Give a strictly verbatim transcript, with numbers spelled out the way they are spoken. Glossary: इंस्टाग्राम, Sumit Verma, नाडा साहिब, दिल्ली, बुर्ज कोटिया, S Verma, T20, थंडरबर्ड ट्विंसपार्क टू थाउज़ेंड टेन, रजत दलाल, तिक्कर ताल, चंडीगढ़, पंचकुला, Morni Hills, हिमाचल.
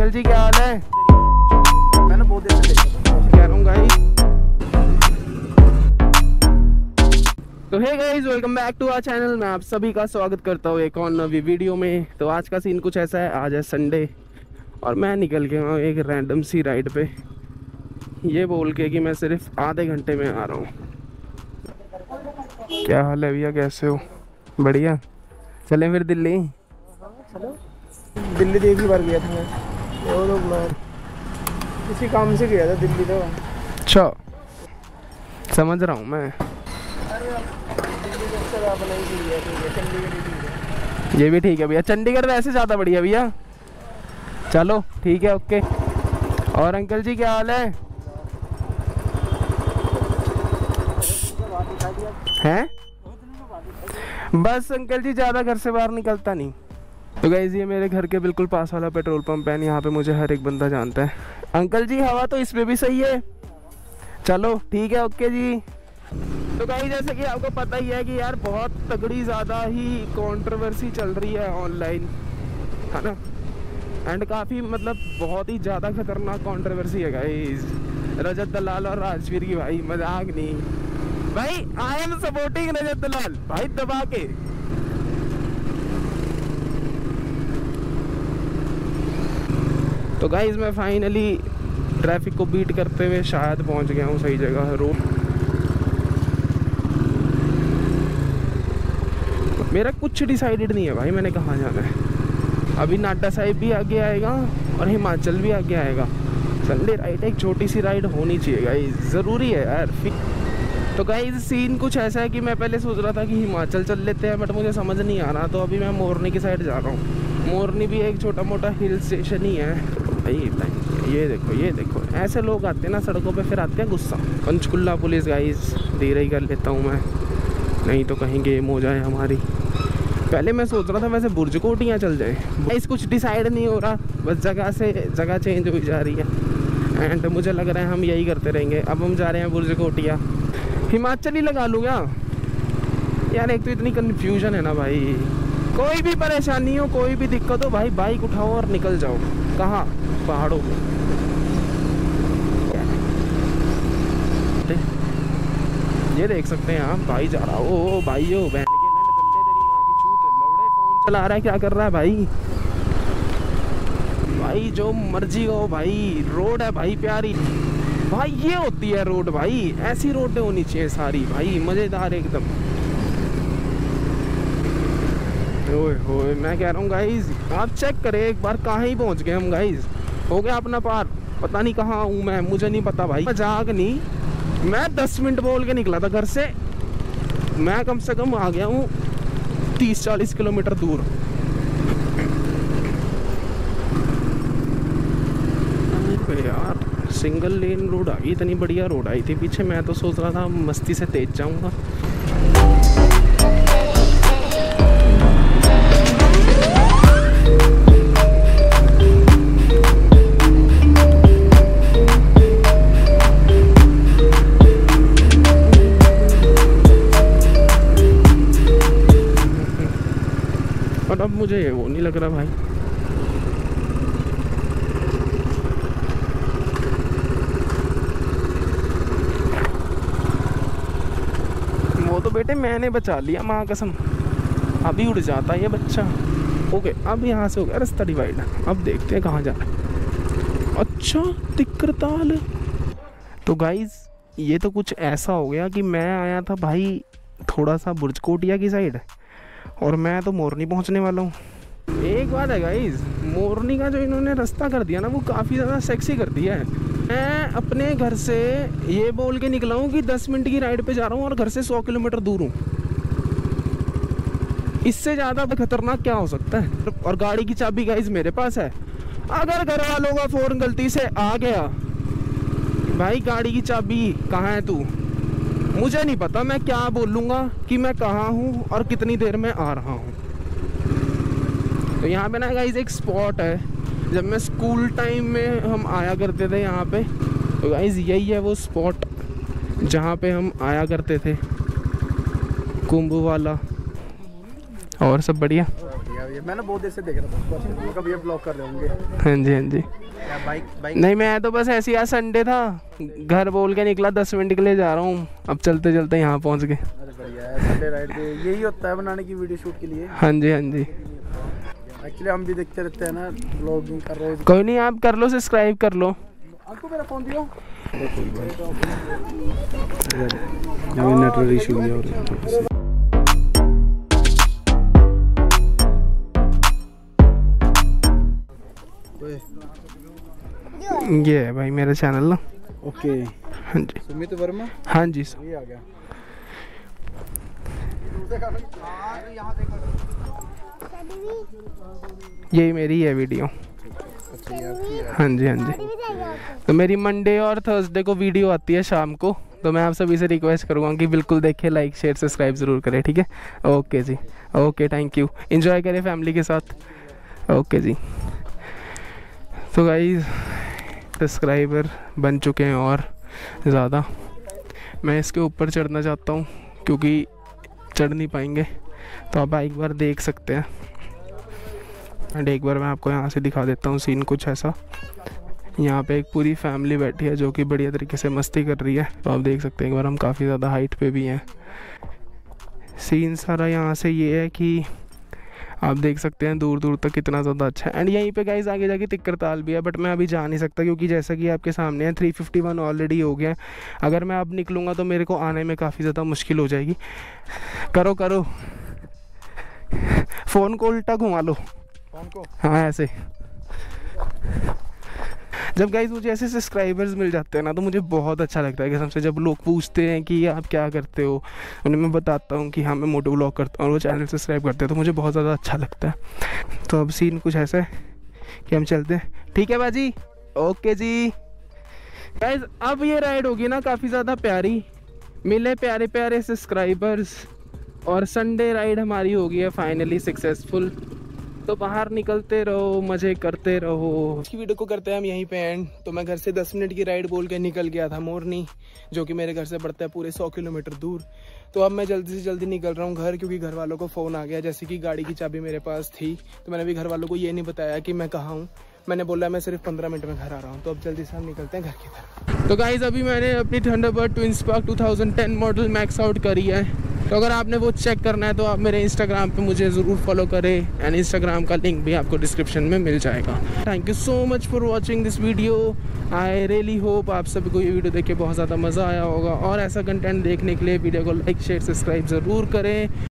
Uncle जी क्या हाल है? मैंने बहुत देर से देखा कह रहा हूँ गाइस। तो hey guys, welcome back to our channel. मैं आप सभी का स्वागत करता हूँ एक और नवी वीडियो में। तो आज का सीन कुछ ऐसा है, आज है संडे और मैं निकल गया हूँ एक रैंडम सी राइड पे, ये बोल के कि मैं सिर्फ आधे घंटे में आ रहा हूँ। क्या हाल है भैया, कैसे हो? बढ़िया। चलें फिर दिल्ली? चलो। दिल्ली तो एक ही बार गया था मैं, और मैं किसी काम से गया था दिल्ली तो। अच्छा, समझ रहा हूँ मैं। ये भी ठीक है भैया, चंडीगढ़ वैसे ज़्यादा बढ़िया भैया। चलो ठीक है, ओके। और अंकल जी क्या हाल है? हैं? बस अंकल जी, ज़्यादा घर से बाहर निकलता नहीं। तो गाइस, ये मेरे घर के बिल्कुल पास वाला पेट्रोल पंप है, यहाँ पे मुझे हर एक बंदा जानता है। अंकल जी हवा तो इसमें भी सही है। चलो ठीक है, ओके जी। तो गाइस, जैसे कि आपको पता ही है कि यार बहुत तगड़ी ज़्यादा ही कंट्रोवर्सी चल रही है ऑनलाइन, है ना। एंड काफ़ी मतलब बहुत ही ज़्यादा खतरनाक कंट्रोवर्सी है गाइस, रजत दलाल और राजवीर की। भाई मजाक नहीं भाई, आई एम सपोर्टिंग रजत दलाल भाई, दबा के। तो गाइस, मैं फाइनली ट्रैफिक को बीट करते हुए शायद पहुंच गया हूं सही जगह, रोड। मेरा कुछ डिसाइडेड नहीं है भाई, मैंने कहाँ जाना है। अभी नाडा साहिब भी आगे आएगा और हिमाचल भी आगे आएगा। संडे राइड, एक छोटी सी राइड होनी चाहिए गाइस, ज़रूरी है यार। तो गाइस, सीन कुछ ऐसा है कि मैं पहले सोच रहा था कि हिमाचल चल लेते हैं, बट मुझे समझ नहीं आ रहा। तो अभी मैं मोरनी की साइड जा रहा हूँ। मोरनी भी एक छोटा मोटा हिल स्टेशन ही है भाई। ये देखो, ये देखो, ऐसे लोग आते हैं ना सड़कों पे, फिर आते हैं गुस्सा। पंचकुला पुलिस गाइस, धीरे ही कर लेता हूँ मैं, नहीं तो कहीं गेम हो जाए हमारी। पहले मैं सोच रहा था वैसे बुर्ज कोटियाँ चल जाए गाइस, कुछ डिसाइड नहीं हो रहा, बस जगह से जगह चेंज हुई जा रही है। एंड मुझे लग रहा है हम यही करते रहेंगे। अब हम जा रहे हैं बुर्ज कोटिया, हिमाचल ही लगा लूँगा यार। एक तो इतनी कन्फ्यूजन है ना भाई, कोई भी परेशानी हो, कोई भी दिक्कत हो भाई, बाइक उठाओ और निकल जाओ। कहाँ? पहाड़ों में। ये देख सकते हैं आप, भाई जा रहा हो। ओ भाई, ओ बहन के लंड दल्ले, तेरी माँ की चूत, लौड़े फोन चला रहा है, क्या कर रहा है भाई? भाई जो मर्जी हो भाई, रोड है भाई प्यारी भाई, ये होती है रोड भाई। ऐसी रोडें होनी चाहिए सारी भाई, मज़ेदार एकदम। ओए होए, मैं कह रहा हूँ गाइस, आप चेक करें एक बार, कहाँ ही पहुँच गए हम गाइस। हो गया अपना पार, पता नहीं कहाँ हूँ मैं, मुझे नहीं पता भाई, मजाक नहीं। मैं दस मिनट बोल के निकला था घर से, मैं कम से कम आ गया हूँ तीस चालीस किलोमीटर दूर। यार सिंगल लेन रोड आ गई, इतनी बढ़िया रोड आई थी। पीछे मैं तो सोच रहा था मस्ती से तेज जाऊँगा। अब मुझे वो नहीं लग रहा भाई। वो तो बेटे मैंने बचा लिया, माँ कसम, अभी उड़ जाता ये बच्चा। ओके, अब यहाँ से हो गया रास्ता डिवाइड। अब देखते हैं कहाँ जा रहा है। अच्छा, तिकरताल। तो गाइज, ये तो कुछ ऐसा हो गया कि मैं आया था भाई थोड़ा सा बुर्ज कोटिया की साइड, और मैं तो मोरनी पहुंचने वाला हूँ। एक बात है गाइस, मोरनी का जो इन्होंने रास्ता कर दिया ना, वो काफ़ी ज़्यादा सेक्सी कर दिया है। मैं अपने घर से ये बोल के निकला हूँ कि दस मिनट की राइड पे जा रहा हूँ और घर से सौ किलोमीटर दूर हूँ। इससे ज़्यादा खतरनाक क्या हो सकता है? और गाड़ी की चाबी गाइस मेरे पास है। अगर घर वालों का फ़ोन गलती से आ गया, भाई गाड़ी की चाबी कहाँ है तू, मुझे नहीं पता मैं क्या बोलूँगा कि मैं कहाँ हूँ और कितनी देर में आ रहा हूँ। तो यहाँ पे ना गाइस एक स्पॉट है, जब मैं स्कूल टाइम में हम आया करते थे यहाँ पे। तो गाइस यही है वो स्पॉट जहाँ पे हम आया करते थे, कुंभ वाला। और सब बढ़िया? रहेगा ये, मैंने बहुत देर से देख रहा था कभी ये ब्लॉग कर रहे होंगे। हाँ जी हाँ जी। बाइक बाइक नहीं मैं तो बस ऐसे ही, आज संडे था घर बोल के निकला, दस मिनट के लिए जा रहा हूँ, अब चलते चलते यहाँ पहुँच गए। अरे बढ़िया है, संडे राइड यही होता है बनाने की वीडियो शूट के लिए। हाँ जी हाँ जी। एक्चुअली हम भी देखते रहते हैं ना ब्लॉगिंग कर रोज। कोई नहीं आप कर लो सब्सक्राइब कर लो। आपको मेरा फोन दियो। नेटवर्क इशू हो रहा है। ये है भाई मेरा चैनल ना। ओके हाँ जी सुमित वर्मा। हाँ जी ये आ गया। यही मेरी है वीडियो। हाँ जी हाँ जी। तो मेरी मंडे और थर्सडे को वीडियो आती है शाम को, तो मैं आप सभी से रिक्वेस्ट करूँगा कि बिल्कुल देखें, लाइक शेयर सब्सक्राइब ज़रूर करें। ठीक है ओके जी ओके थैंक यू। एंजॉय करें फैमिली के साथ। ओके जी तो गाइस सब्सक्राइबर बन चुके हैं और ज़्यादा, मैं इसके ऊपर चढ़ना चाहता हूँ क्योंकि चढ़ नहीं पाएंगे, तो आप एक बार देख सकते हैं। एंड एक बार मैं आपको यहाँ से दिखा देता हूँ सीन कुछ ऐसा। यहाँ पे एक पूरी फैमिली बैठी है जो कि बढ़िया तरीके से मस्ती कर रही है, तो आप देख सकते हैं। एक बार हम काफ़ी ज़्यादा हाइट पे भी हैं। सीन सारा यहाँ से ये है कि आप देख सकते हैं दूर दूर तक कितना ज़्यादा अच्छा है। एंड यहीं पे गाइस आगे जाके तिक्कर ताल भी है, बट मैं अभी जा नहीं सकता क्योंकि जैसा कि आपके सामने है तीन सौ इक्यावन ऑलरेडी हो गया है। अगर मैं अब निकलूँगा तो मेरे को आने में काफ़ी ज़्यादा मुश्किल हो जाएगी। करो करो फ़ोन को उल्टा घुमा लो फोन को। हाँ ऐसे। जब गाइस मुझे ऐसे सब्सक्राइबर्स मिल जाते हैं ना तो मुझे बहुत अच्छा लगता है कि सबसे जब लोग पूछते हैं कि आप क्या करते हो, उन्हें मैं बताता हूँ कि हाँ मैं मोटो व्लॉग करता हूँ और वो चैनल सब्सक्राइब करते हैं, तो मुझे बहुत ज़्यादा अच्छा लगता है। तो अब सीन कुछ ऐसा है कि हम चलते हैं। ठीक है बाजी ओके जी। गाइस अब ये राइड होगी ना काफ़ी ज़्यादा प्यारी, मिले प्यारे प्यारे सब्सक्राइबर्स और संडे राइड हमारी होगी है फाइनली सक्सेसफुल। तो बाहर निकलते रहो मज़े करते रहो। इसकी वीडियो को करते हैं हम यहीं पे एंड। तो मैं घर से दस मिनट की राइड बोल के निकल गया था मोरनी, जो कि मेरे घर से पड़ता है पूरे सौ किलोमीटर दूर। तो अब मैं जल्दी से जल्दी निकल रहा हूँ घर, क्योंकि घर वालों को फ़ोन आ गया। जैसे कि गाड़ी की चाबी मेरे पास थी तो मैंने भी घर वालों को ये नहीं बताया कि मैं कहाँ हूँ, मैंने बोला मैं सिर्फ पंद्रह मिनट में घर आ रहा हूँ। तो अब जल्दी से हम निकलते हैं घर की तरफ। तो गाइस अभी मैंने अपनी थंडरबर्ड ट्विंसपार्क टू थाउज़ेंड टेन model max out करी है, तो अगर आपने वो चेक करना है तो आप मेरे इंस्टाग्राम पे मुझे ज़रूर फॉलो करें। एंड इंस्टाग्राम का लिंक भी आपको डिस्क्रिप्शन में मिल जाएगा। Thank you so much for watching this video. I really hope आप सभी को ये वीडियो देख के बहुत ज़्यादा मज़ा आया होगा, और ऐसा कंटेंट देखने के लिए वीडियो को लाइक शेयर सब्सक्राइब ज़रूर करें।